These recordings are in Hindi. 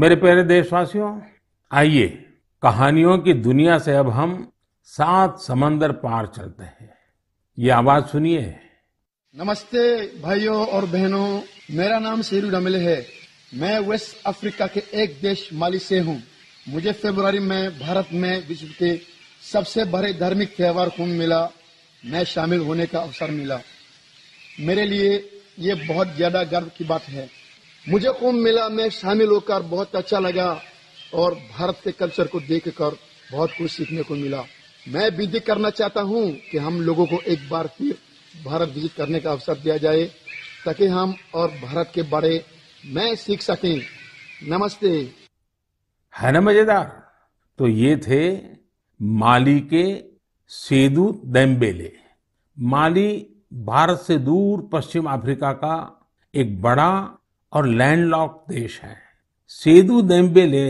मेरे प्यारे देशवासियों, आइए कहानियों की दुनिया से अब हम 7 समंदर पार चलते हैं। ये आवाज सुनिए। नमस्ते भाइयों और बहनों, मेरा नाम सेयदू डेम्बेले है। मैं वेस्ट अफ्रीका के एक देश माली से हूँ। मुझे फरवरी में भारत में विश्व के सबसे बड़े धार्मिक त्यौहार कुंभ मिला, मैं शामिल होने का अवसर मिला। मेरे लिए ये बहुत ज्यादा गर्व की बात है। मुझे कुंभ मेला में शामिल होकर बहुत अच्छा लगा और भारत के कल्चर को देखकर बहुत कुछ सीखने को मिला। मैं विनती करना चाहता हूं कि हम लोगों को एक बार फिर भारत विजिट करने का अवसर दिया जाए ताकि हम और भारत के बारे में सीख सकें। नमस्ते। है ना मजेदार? तो ये थे माली के सेदू डेम्बेले। माली भारत से दूर पश्चिम अफ्रीका का एक बड़ा और लैंडलॉक देश है। सेदू डेम्बेले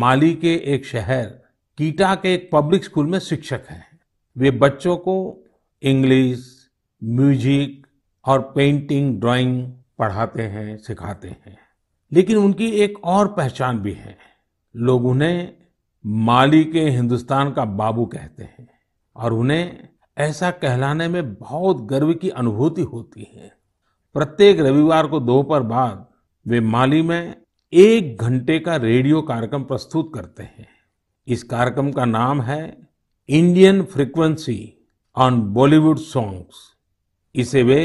माली के एक शहर कीटा के एक पब्लिक स्कूल में शिक्षक हैं। वे बच्चों को इंग्लिश, म्यूजिक और पेंटिंग, ड्राइंग पढ़ाते हैं, सिखाते हैं। लेकिन उनकी एक और पहचान भी है। लोग उन्हें माली के हिंदुस्तान का बाबू कहते हैं और उन्हें ऐसा कहलाने में बहुत गर्व की अनुभूति होती है। प्रत्येक रविवार को दोपहर बाद वे माली में 1 घंटे का रेडियो कार्यक्रम प्रस्तुत करते हैं। इस कार्यक्रम का नाम है Indian frequency on Bollywood songs. इसे वे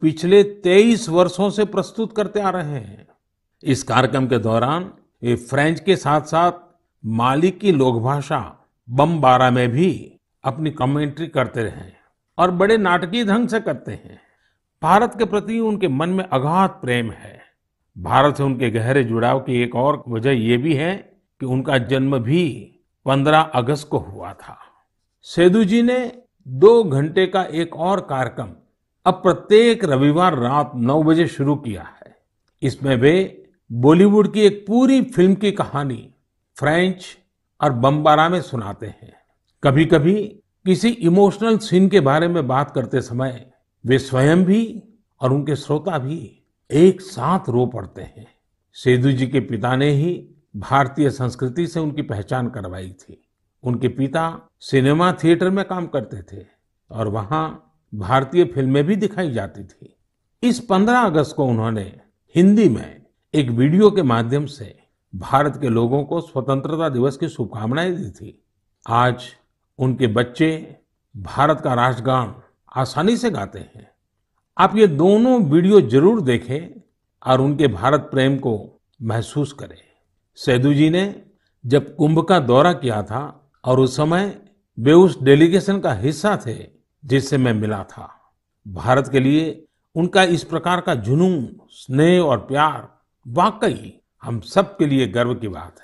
पिछले 23 वर्षों से प्रस्तुत करते आ रहे हैं। इस कार्यक्रम के दौरान वे फ्रेंच के साथ साथ माली की लोकभाषा बंबारा में भी अपनी कमेंट्री करते रहे और बड़े नाटकीय ढंग से करते हैं। भारत के प्रति उनके मन में अगाध प्रेम है। भारत से उनके गहरे जुड़ाव की एक और वजह यह भी है कि उनका जन्म भी 15 अगस्त को हुआ था। सेदू जी ने 2 घंटे का एक और कार्यक्रम अब प्रत्येक रविवार रात 9 बजे शुरू किया है। इसमें वे बॉलीवुड की एक पूरी फिल्म की कहानी फ्रेंच और बंबारा में सुनाते हैं। कभी कभी किसी इमोशनल सीन के बारे में बात करते समय वे स्वयं भी और उनके श्रोता भी एक साथ रो पड़ते हैं। सेदू जी के पिता ने ही भारतीय संस्कृति से उनकी पहचान करवाई थी। उनके पिता सिनेमा थिएटर में काम करते थे और वहां भारतीय फिल्में भी दिखाई जाती थी। इस 15 अगस्त को उन्होंने हिंदी में एक वीडियो के माध्यम से भारत के लोगों को स्वतंत्रता दिवस की शुभकामनाएं दी थी। आज उनके बच्चे भारत का राष्ट्रगान आसानी से गाते हैं। आप ये दोनों वीडियो जरूर देखें और उनके भारत प्रेम को महसूस करें। सेदू जी ने जब कुंभ का दौरा किया था और उस समय वे उस डेलीगेशन का हिस्सा थे जिससे मैं मिला था। भारत के लिए उनका इस प्रकार का जुनून, स्नेह और प्यार वाकई हम सब के लिए गर्व की बात है।